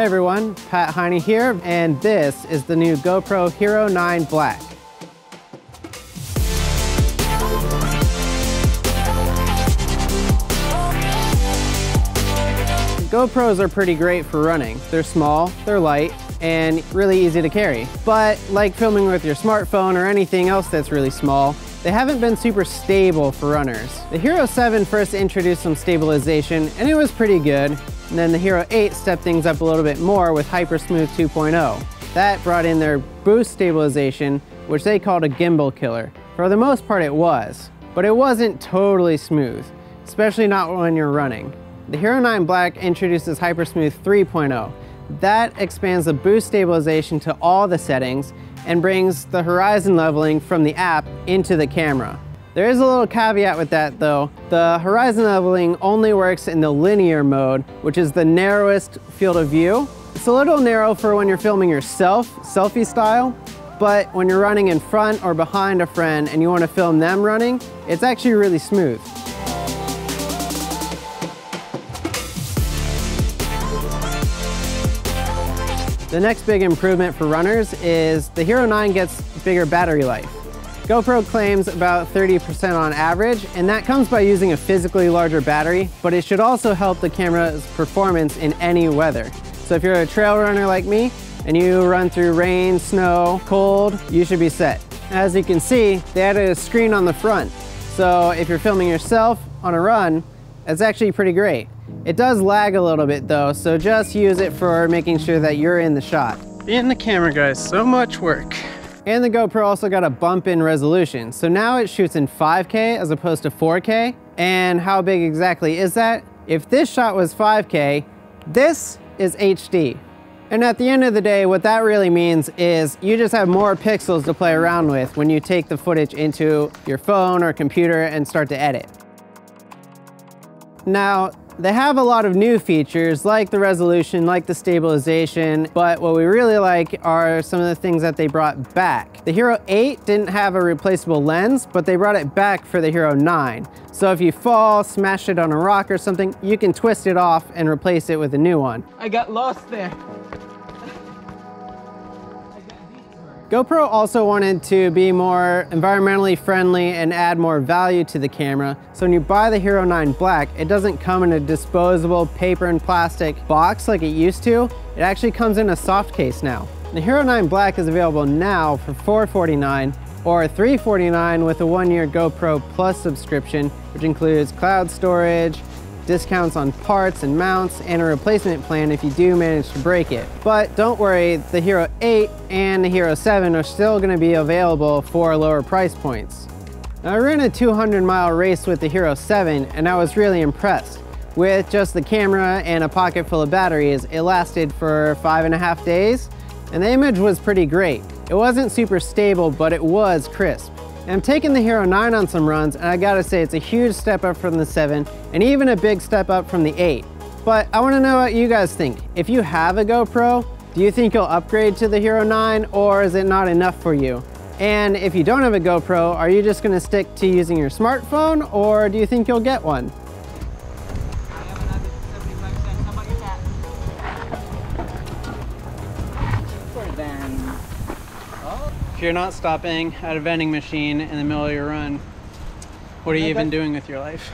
Hey everyone, Pat Heine here, and this is the new GoPro Hero 9 Black. GoPros are pretty great for running. They're small, they're light, and really easy to carry. But like filming with your smartphone or anything else that's really small, they haven't been super stable for runners. The Hero 7 first introduced some stabilization, and it was pretty good. And then the Hero 8 stepped things up a little bit more with HyperSmooth 2.0. That brought in their boost stabilization, which they called a gimbal killer. For the most part it was, but it wasn't totally smooth, especially not when you're running. The Hero 9 Black introduces HyperSmooth 3.0. That expands the boost stabilization to all the settings and brings the horizon leveling from the app into the camera. There is a little caveat with that though. The horizon leveling only works in the linear mode, which is the narrowest field of view. It's a little narrow for when you're filming yourself, selfie style, but when you're running in front or behind a friend and you want to film them running, it's actually really smooth. The next big improvement for runners is the Hero 9 gets bigger battery life. GoPro claims about 30% on average, and that comes by using a physically larger battery, but it should also help the camera's performance in any weather. So if you're a trail runner like me, and you run through rain, snow, cold, you should be set. As you can see, they added a screen on the front. So if you're filming yourself on a run, that's actually pretty great. It does lag a little bit though, so just use it for making sure that you're in the shot. Being the camera guy is so much work. And the GoPro also got a bump in resolution. So now it shoots in 5K as opposed to 4K. And how big exactly is that? If this shot was 5K, this is HD. And at the end of the day, what that really means is you just have more pixels to play around with when you take the footage into your phone or computer and start to edit. Now, they have a lot of new features like the resolution, like the stabilization, but what we really like are some of the things that they brought back. The Hero 8 didn't have a replaceable lens, but they brought it back for the Hero 9. So if you fall, smash it on a rock or something, you can twist it off and replace it with a new one. I got lost there. GoPro also wanted to be more environmentally friendly and add more value to the camera. So when you buy the Hero 9 Black, it doesn't come in a disposable paper and plastic box like it used to. It actually comes in a soft case now. The Hero 9 Black is available now for $449 or $349 with a 1-year GoPro Plus subscription, which includes cloud storage, discounts on parts and mounts, and a replacement plan if you do manage to break it. But don't worry, the Hero 8 and the Hero 7 are still going to be available for lower price points. Now, I ran a 200-mile race with the Hero 7 and I was really impressed. With just the camera and a pocket full of batteries, it lasted for 5.5 days and the image was pretty great. It wasn't super stable, but it was crisp. I'm taking the Hero 9 on some runs, and I gotta say it's a huge step up from the 7 and even a big step up from the 8. But I wanna know what you guys think. If you have a GoPro, do you think you'll upgrade to the Hero 9 or is it not enough for you? And if you don't have a GoPro, are you just gonna stick to using your smartphone or do you think you'll get one? If you're not stopping at a vending machine in the middle of your run, what are you even doing with your life?